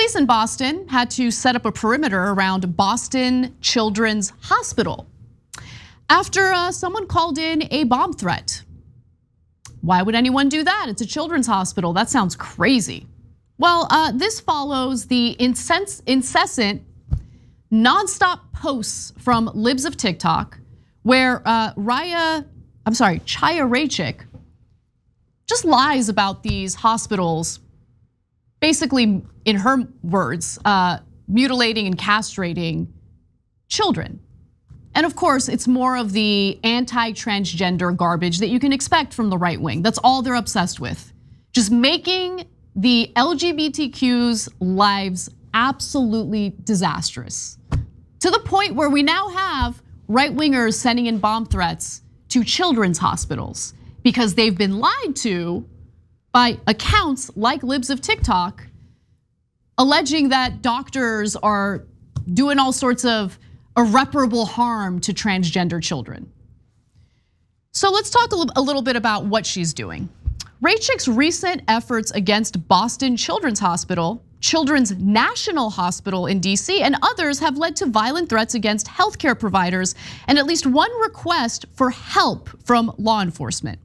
Police in Boston had to set up a perimeter around Boston Children's Hospital after someone called in a bomb threat. Why would anyone do that? It's a children's hospital. That sounds crazy. Well, this follows the incessant, nonstop posts from Libs of TikTok, where Chaya Raichik just lies about these hospitals, basically, in her words, mutilating and castrating children. And of course, it's more of the anti-transgender garbage that you can expect from the right wing. That's all they're obsessed with. Just making the LGBTQ's lives absolutely disastrous. To the point where we now have right wingers sending in bomb threats to children's hospitals because they've been lied to by accounts like Libs of TikTok, alleging that doctors are doing all sorts of irreparable harm to transgender children. So let's talk a little bit about what she's doing. Raichik's recent efforts against Boston Children's Hospital, Children's National Hospital in DC, and others have led to violent threats against healthcare providers and at least one request for help from law enforcement.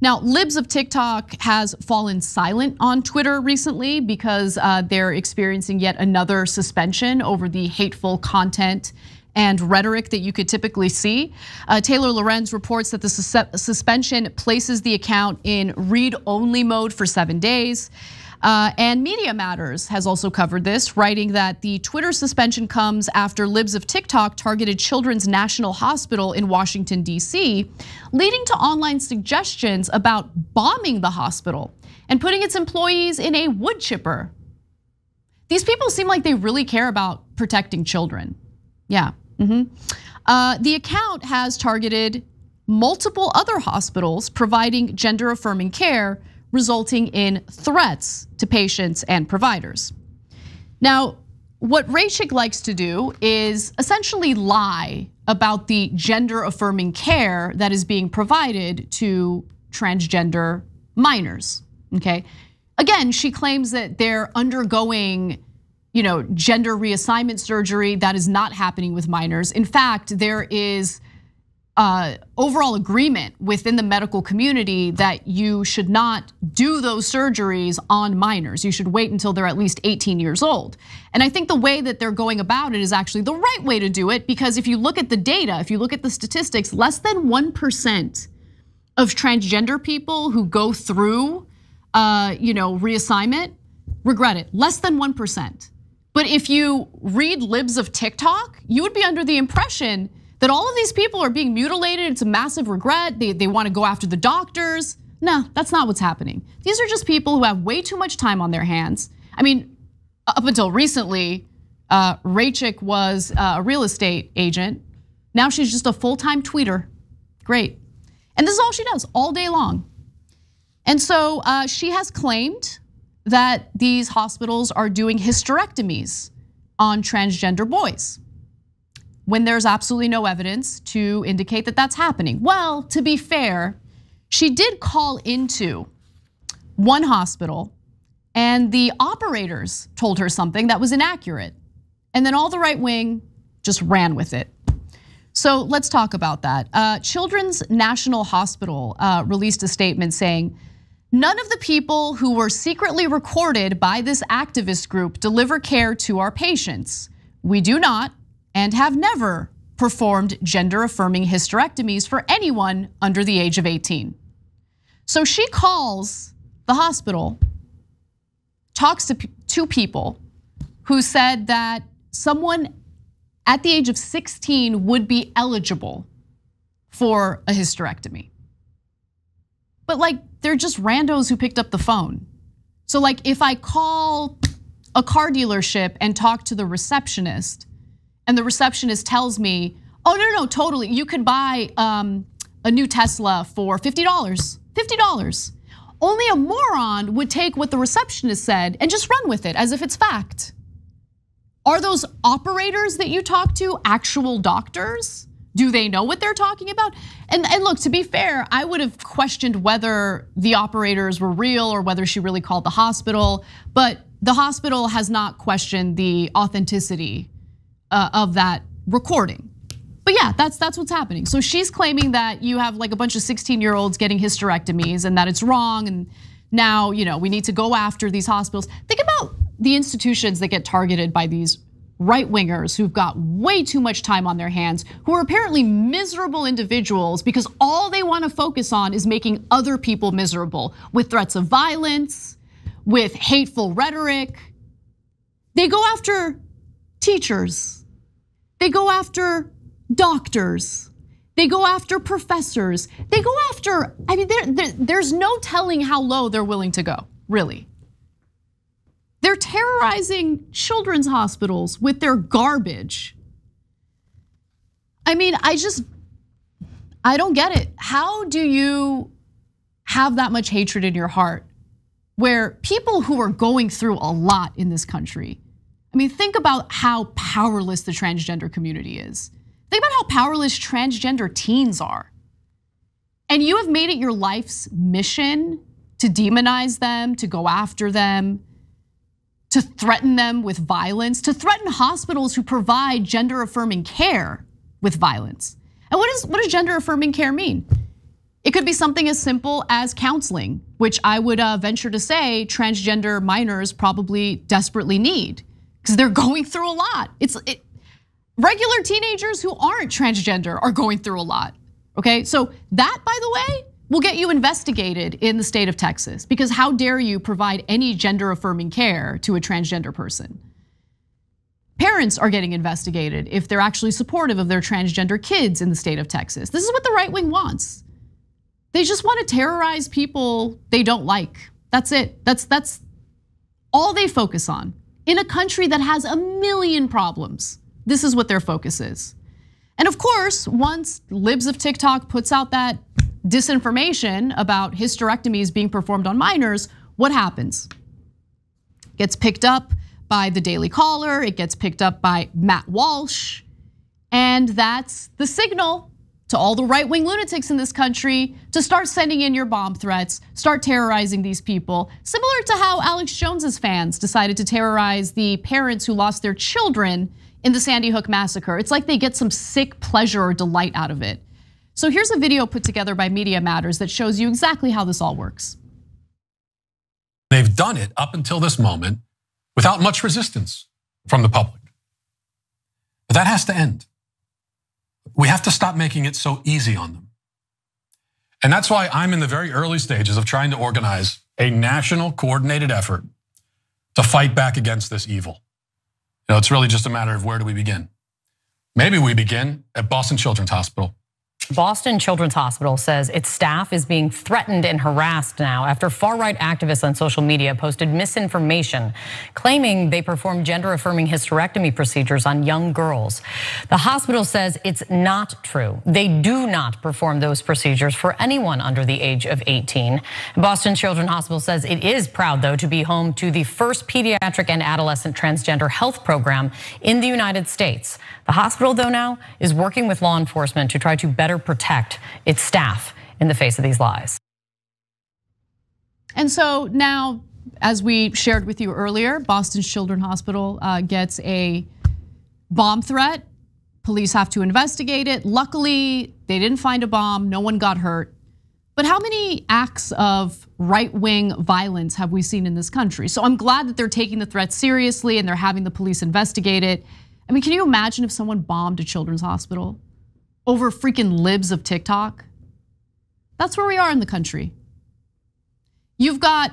Now, Libs of TikTok has fallen silent on Twitter recently because they're experiencing yet another suspension over the hateful content and rhetoric that you could typically see. Taylor Lorenz reports that the suspension places the account in read-only mode for 7 days. And Media Matters has also covered this, writing that the Twitter suspension comes after Libs of TikTok targeted Children's National Hospital in Washington, D.C., leading to online suggestions about bombing the hospital and putting its employees in a wood chipper. These people seem like they really care about protecting children. Yeah. The account has targeted multiple other hospitals providing gender-affirming care, resulting in threats to patients and providers. Now, what Raichik likes to do is essentially lie about the gender affirming care that is being provided to transgender minors, okay? Again, she claims that they're undergoing, you know, gender reassignment surgery. That is not happening with minors. In fact, there is overall agreement within the medical community that you should not do those surgeries on minors. You should wait until they're at least 18 years old. And I think the way that they're going about it is actually the right way to do it, because if you look at the data, if you look at the statistics, less than 1% of transgender people who go through reassignment regret it. Less than 1%. But if you read Libs of TikTok, you would be under the impression that all of these people are being mutilated, it's a massive regret, they wanna go after the doctors. No, that's not what's happening. These are just people who have way too much time on their hands. I mean, up until recently, Raichik was a real estate agent. Now she's just a full-time tweeter, great. And this is all she does, all day long. And so she has claimed that these hospitals are doing hysterectomies on transgender boys, when there's absolutely no evidence to indicate that that's happening. Well, to be fair, she did call into one hospital and the operators told her something that was inaccurate. And then all the right wing just ran with it. So let's talk about that. Children's National Hospital released a statement saying, none of the people who were secretly recorded by this activist group deliver care to our patients. We do not and have never performed gender-affirming hysterectomies for anyone under the age of 18. So she calls the hospital, talks to two people who said that someone at the age of 16 would be eligible for a hysterectomy. But like, they're just randos who picked up the phone. So like, if I call a car dealership and talk to the receptionist, and the receptionist tells me, oh, no, totally, you could buy a new Tesla for $50. Only a moron would take what the receptionist said and just run with it as if it's fact. Are those operators that you talk to actual doctors? Do they know what they're talking about? And look, to be fair, I would have questioned whether the operators were real or whether she really called the hospital, but the hospital has not questioned the authenticity of that recording. But yeah, that's what's happening. So she's claiming that you have like a bunch of 16-year-olds getting hysterectomies and that it's wrong. And now, you know, we need to go after these hospitals. Think about the institutions that get targeted by these right-wingers who've got way too much time on their hands, who are apparently miserable individuals because all they want to focus on is making other people miserable with threats of violence, with hateful rhetoric. They go after teachers. They go after doctors. They go after professors. They go after, I mean, there's no telling how low they're willing to go, really. They're terrorizing children's hospitals with their garbage. I mean, I don't get it. How do you have that much hatred in your heart where people who are going through a lot in this country, I mean, think about how powerless the transgender community is. Think about how powerless transgender teens are. And you have made it your life's mission to demonize them, to go after them, to threaten them with violence, to threaten hospitals who provide gender affirming care with violence. And what does gender affirming care mean? It could be something as simple as counseling, which I would venture to say transgender minors probably desperately need because they're going through a lot. Regular teenagers who aren't transgender are going through a lot, okay? So that, by the way, will get you investigated in the state of Texas because how dare you provide any gender affirming care to a transgender person? Parents are getting investigated if they're actually supportive of their transgender kids in the state of Texas. This is what the right wing wants. They just want to terrorize people they don't like. That's it, that's all they focus on. In a country that has a million problems, this is what their focus is. And of course, once Libs of TikTok puts out that disinformation about hysterectomies being performed on minors, what happens? Gets picked up by the Daily Caller, it gets picked up by Matt Walsh, and that's the signal to all the right-wing lunatics in this country to start sending in your bomb threats, start terrorizing these people. Similar to how Alex Jones's fans decided to terrorize the parents who lost their children in the Sandy Hook massacre. It's like they get some sick pleasure or delight out of it. So here's a video put together by Media Matters that shows you exactly how this all works. They've done it up until this moment without much resistance from the public. But that has to end. We have to stop making it so easy on them. And that's why I'm in the very early stages of trying to organize a national coordinated effort to fight back against this evil. You know, it's really just a matter of where do we begin? Maybe we begin at Boston Children's Hospital. Boston Children's Hospital says its staff is being threatened and harassed now after far-right activists on social media posted misinformation claiming they performed gender-affirming hysterectomy procedures on young girls. The hospital says it's not true. They do not perform those procedures for anyone under the age of 18. Boston Children's Hospital says it is proud, though, to be home to the first pediatric and adolescent transgender health program in the United States. The hospital, though, now is working with law enforcement to try to better protect its staff in the face of these lies. And so now, as we shared with you earlier, Boston Children's Hospital gets a bomb threat. Police have to investigate it. Luckily, they didn't find a bomb. No one got hurt. But how many acts of right-wing violence have we seen in this country? So I'm glad that they're taking the threat seriously and they're having the police investigate it. I mean, can you imagine if someone bombed a children's hospital over freaking Libs of TikTok? That's where we are in the country. You've got,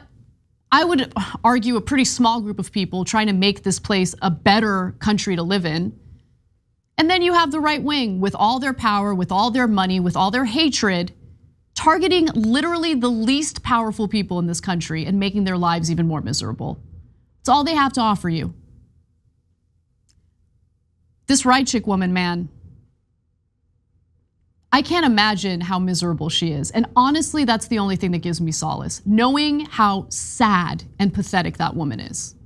I would argue, a pretty small group of people trying to make this place a better country to live in. And then you have the right wing with all their power, with all their money, with all their hatred, targeting literally the least powerful people in this country and making their lives even more miserable. It's all they have to offer you. This Raichik woman, man, I can't imagine how miserable she is. And honestly, that's the only thing that gives me solace, knowing how sad and pathetic that woman is.